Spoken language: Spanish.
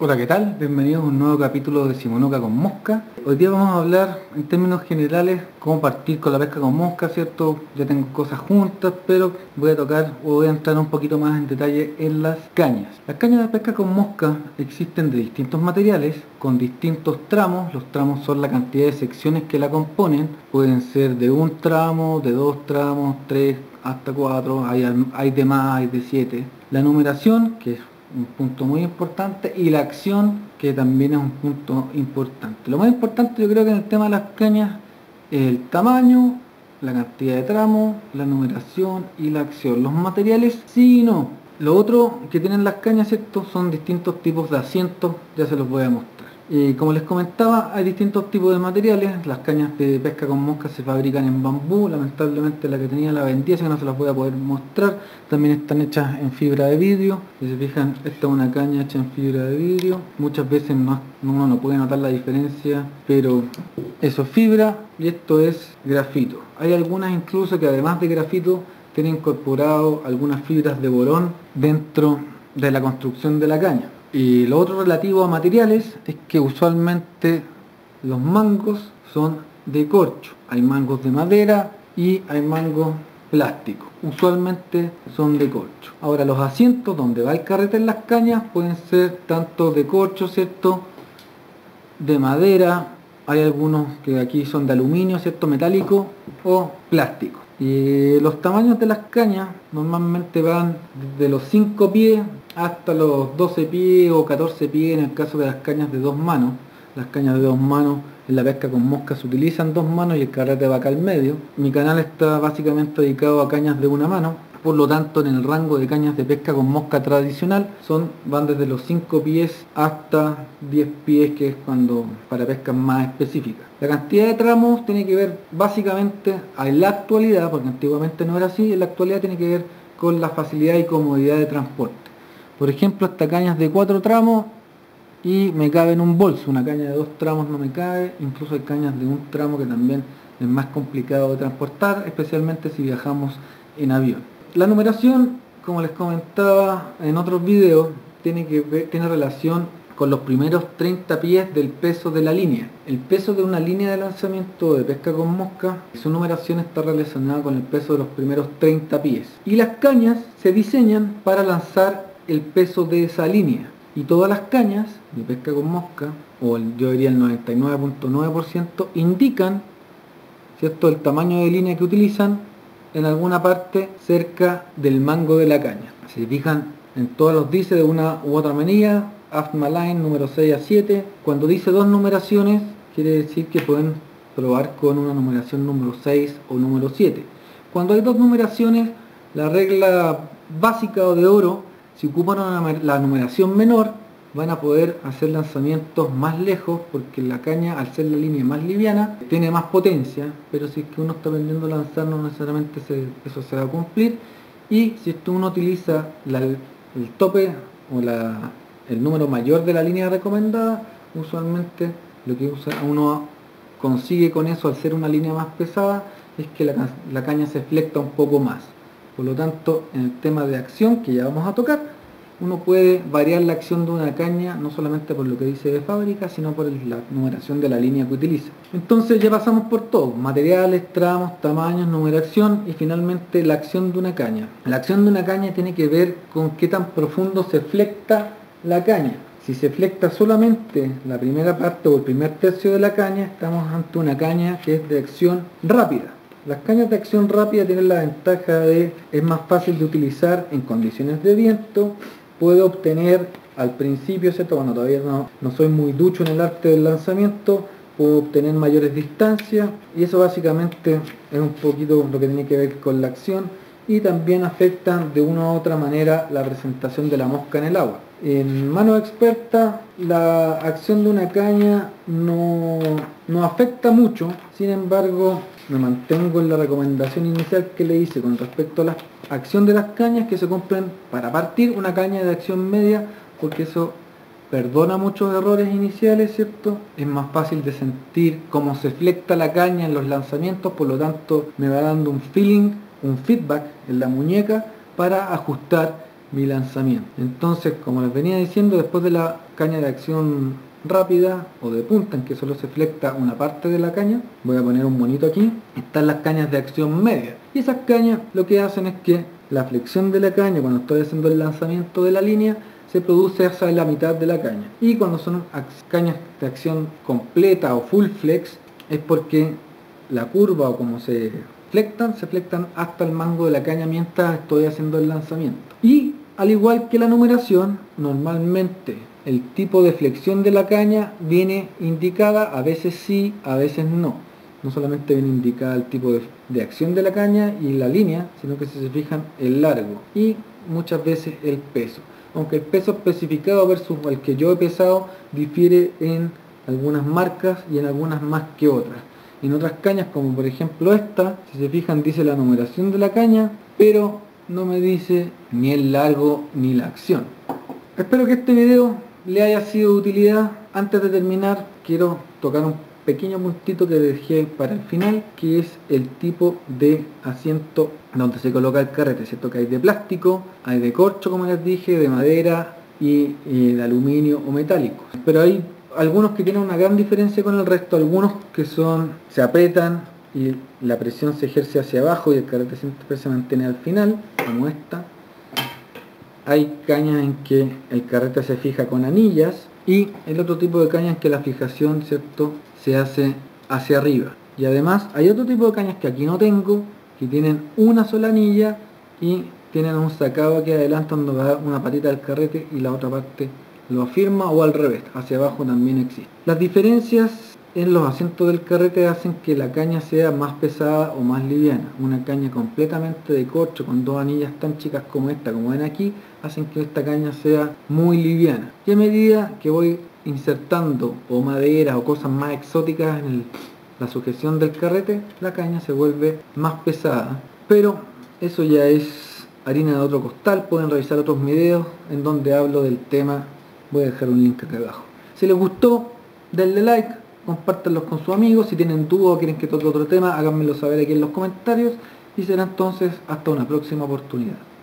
Hola, ¿qué tal? Bienvenidos a un nuevo capítulo de Simonuca con Mosca. Hoy día vamos a hablar en términos generales cómo partir con la pesca con mosca, ¿cierto? Ya tengo cosas juntas, pero voy a tocar o voy a entrar un poquito más en detalle en las cañas. Las cañas de pesca con mosca existen de distintos materiales, con distintos tramos. Los tramos son la cantidad de secciones que la componen. Pueden ser de un tramo, de dos tramos, tres, hasta cuatro. Hay de más, hay de siete. La numeración, que es un punto muy importante, y la acción, que también es un punto importante. Lo más importante yo creo que en el tema de las cañas es el tamaño, la cantidad de tramos, la numeración y la acción. Los materiales sí y no. Lo otro que tienen las cañas, ¿cierto?, son distintos tipos de asientos, ya se los voy a mostrar. Y como les comentaba, hay distintos tipos de materiales. Las cañas de pesca con mosca se fabrican en bambú. Lamentablemente la que tenía la vendía, así que no se las voy a poder mostrar. También están hechas en fibra de vidrio. Si se fijan, esta es una caña hecha en fibra de vidrio. Muchas veces uno no puede notar la diferencia, pero eso es fibra y esto es grafito. Hay algunas incluso que además de grafito tienen incorporado algunas fibras de borón dentro de la construcción de la caña. Y lo otro relativo a materiales es que usualmente los mangos son de corcho. Hay mangos de madera y hay mangos plástico. Usualmente son de corcho. Ahora, los asientos donde va el carrete en las cañas pueden ser tanto de corcho, ¿cierto?, de madera. Hay algunos que aquí son de aluminio, ¿cierto?, metálico o plástico. Y los tamaños de las cañas normalmente van desde los 5 pies hasta los 12 pies o 14 pies en el caso de las cañas de dos manos. Las cañas de dos manos en la pesca con mosca se utilizan dos manos y el carrete va acá al medio. Mi canal está básicamente dedicado a cañas de una mano, por lo tanto en el rango de cañas de pesca con mosca tradicional van desde los 5 pies hasta 10 pies, que es cuando para pescas más específicas. La cantidad de tramos tiene que ver básicamente en la actualidad, porque antiguamente no era así. En la actualidad tiene que ver con la facilidad y comodidad de transporte. Por ejemplo, hasta cañas de 4 tramos y me cabe en un bolso. Una caña de 2 tramos no me cabe. Incluso hay cañas de un tramo que también es más complicado de transportar, especialmente si viajamos en avión. La numeración, como les comentaba en otros videos, tiene relación con los primeros 30 pies del peso de la línea. El peso de una línea de lanzamiento de pesca con mosca, su numeración está relacionada con el peso de los primeros 30 pies. Y las cañas se diseñan para lanzar el peso de esa línea. Y todas las cañas de pesca con mosca, o yo diría el 99.9%, indican, ¿cierto?, el tamaño de línea que utilizan en alguna parte cerca del mango de la caña. Se fijan en todos los dice de una u otra manilla, AFTMA line número 6 a 7. Cuando dice dos numeraciones, quiere decir que pueden probar con una numeración número 6 o número 7. Cuando hay dos numeraciones, la regla básica o de oro, si ocupan la numeración menor, van a poder hacer lanzamientos más lejos, porque la caña, al ser la línea más liviana, tiene más potencia. Pero si es que uno está aprendiendo a lanzar, no necesariamente eso se va a cumplir. Y si uno utiliza el tope o el número mayor de la línea recomendada, usualmente lo que uno consigue con eso, al ser una línea más pesada, es que la caña se flecta un poco más. Por lo tanto, en el tema de acción, que ya vamos a tocar, uno puede variar la acción de una caña no solamente por lo que dice de fábrica, sino por la numeración de la línea que utiliza. Entonces ya pasamos por todo: materiales, tramos, tamaños, numeración y finalmente la acción de una caña. La acción de una caña tiene que ver con qué tan profundo se flecta la caña. Si se flecta solamente la primera parte o el primer tercio de la caña, estamos ante una caña que es de acción rápida. Las cañas de acción rápida tienen la ventaja de es más fácil de utilizar en condiciones de viento. Puedo obtener al principio, ¿cierto?, cuando todavía no soy muy ducho en el arte del lanzamiento, puedo obtener mayores distancias, y eso básicamente es un poquito lo que tiene que ver con la acción. Y también afecta de una u otra manera la presentación de la mosca en el agua. En mano experta, la acción de una caña no afecta mucho. Sin embargo, me mantengo en la recomendación inicial que le hice con respecto a la acción de las cañas, que se compren para partir una caña de acción media, porque eso perdona muchos errores iniciales, ¿cierto? Es más fácil de sentir cómo se flecta la caña en los lanzamientos, por lo tanto me va dando un feedback en la muñeca para ajustar mi lanzamiento. Entonces, como les venía diciendo, después de la caña de acción rápida o de punta, en que solo se flecta una parte de la caña, voy a poner un monito aquí, están las cañas de acción media, y esas cañas lo que hacen es que la flexión de la caña, cuando estoy haciendo el lanzamiento de la línea, se produce hacia la mitad de la caña. Y cuando son cañas de acción completa o full flex, es porque la curva o como se flectan hasta el mango de la caña mientras estoy haciendo el lanzamiento. Y al igual que la numeración, normalmente el tipo de flexión de la caña viene indicada, a veces sí, a veces no. No solamente viene indicada el tipo de acción de la caña y la línea, sino que si se fijan el largo y muchas veces el peso. Aunque el peso especificado versus el que yo he pesado difiere en algunas marcas y en algunas más que otras. En otras cañas, como por ejemplo esta, si se fijan dice la numeración de la caña, pero no me dice ni el largo ni la acción. Espero que este video le haya sido de utilidad. Antes de terminar, quiero tocar un pequeño puntito que dejé para el final, que es el tipo de asiento donde se coloca el carrete, ¿cierto? Que hay de plástico, hay de corcho, como les dije, de madera y de aluminio o metálico. Pero hay algunos que tienen una gran diferencia con el resto, algunos que son, se apretan y la presión se ejerce hacia abajo y el carrete siempre se mantiene al final, como esta. Hay cañas en que el carrete se fija con anillas y el otro tipo de cañas en que la fijación, ¿cierto?, se hace hacia arriba. Y además hay otro tipo de cañas que aquí no tengo, que tienen una sola anilla y tienen un sacado aquí adelante donde va una patita del carrete y la otra parte lo afirma, o al revés, hacia abajo también existe. Las diferencias en los asientos del carrete hacen que la caña sea más pesada o más liviana. Una caña completamente de corcho con dos anillas tan chicas como esta, como ven aquí, hacen que esta caña sea muy liviana. Y a medida que voy insertando o maderas o cosas más exóticas en la sujeción del carrete, la caña se vuelve más pesada. Pero eso ya es harina de otro costal. Pueden revisar otros videos en donde hablo del tema. Voy a dejar un link acá abajo. Si les gustó, denle like, compártanlos con sus amigos. Si tienen dudas o quieren que toque otro tema, háganmelo saber aquí en los comentarios. Y será entonces hasta una próxima oportunidad.